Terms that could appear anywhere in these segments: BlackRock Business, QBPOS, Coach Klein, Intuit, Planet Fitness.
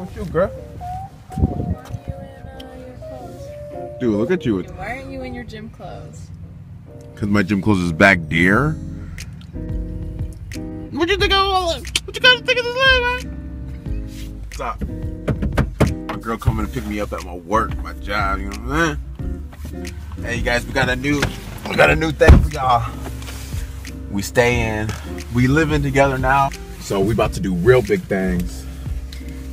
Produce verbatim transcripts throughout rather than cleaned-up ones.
wrong with you, girl? Dude, look at you. Why aren't you in your gym clothes? Because my gym clothes is back, dear. What you think of all this? What you guys think of this lady? What's up? My girl coming to pick me up at my work, my job, you know what I'm saying? Hey, you guys, we got a new, we got a new thing for y'all. We staying, we living together now. So we about to do real big things.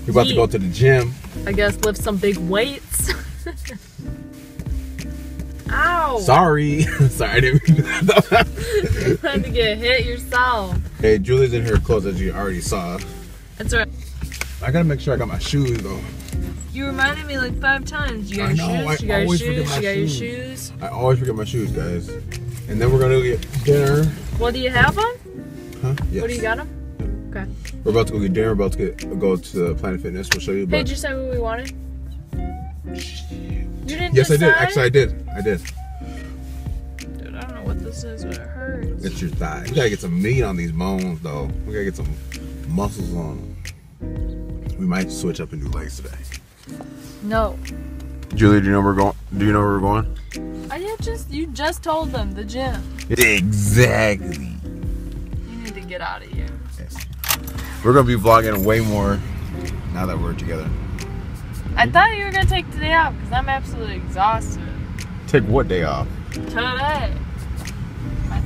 We about Gee. to go to the gym. I guess lift some big weights. Ow! Sorry, sorry, I didn't mean that. You're about to get hit yourself. Hey, Julie's in her clothes, as you already saw. That's right. I gotta make sure I got my shoes though. You reminded me like five times. You got your know, shoes. I you got your shoes. You got your shoes. I always forget my shoes, guys. And then we're gonna go get dinner. Well, do you have them? Huh? Yes. What do you got them? Okay. We're about to go get dinner. We're about to get, go to Planet Fitness. We'll show you. Hey, did you say what we wanted? You didn't yes, decide? I did. Actually, I did. I did. Dude, I don't know what this is, but it hurts. It's your thigh. We gotta get some meat on these bones, though. We gotta get some muscles on them. We might switch up and do legs today. No. Julie, do you know where we're going? Do you know where we're going? I just you just told them the gym. Exactly. You need to get out of here. Yes. We're gonna be vlogging way more now that we're together. I thought you were gonna take today off because I'm absolutely exhausted. Take what day off? Today.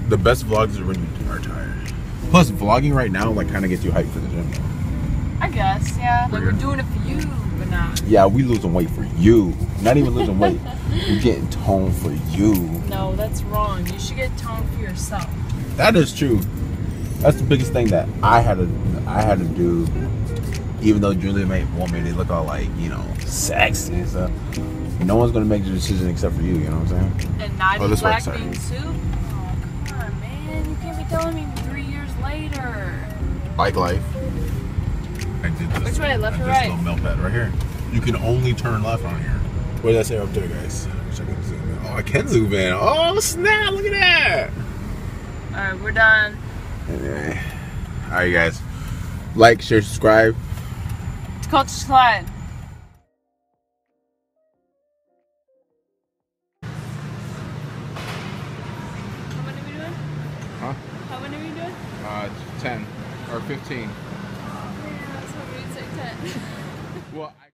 The best vlogs are when you are tired. Plus, vlogging right now like kind of gets you hyped for the gym. I guess, yeah. Like we're doing it for you, but not. Yeah, we losing weight for you. Not even losing weight. We're getting toned for you. No, that's wrong. You should get toned for yourself. That is true. That's the biggest thing that I had to I had to do. Even though Julia may want me to look all like, you know, sexy and stuff. No one's gonna make the decision except for you, you know what I'm saying? And not even black bean soup? Oh, come on, man. You can't be telling me three years later. Bike life. I did this. Which way, left or right? This little melt pad right here. You can only turn left on here. What did I say up there, guys? I wish I could zoom in. Oh, I can zoom in. Oh, snap, look at that. All right, we're done. Anyway. All right, guys. Like, share, subscribe. Coach Klein. How many are we doing? Huh? How many are we doing? Uh, ten or fifteen.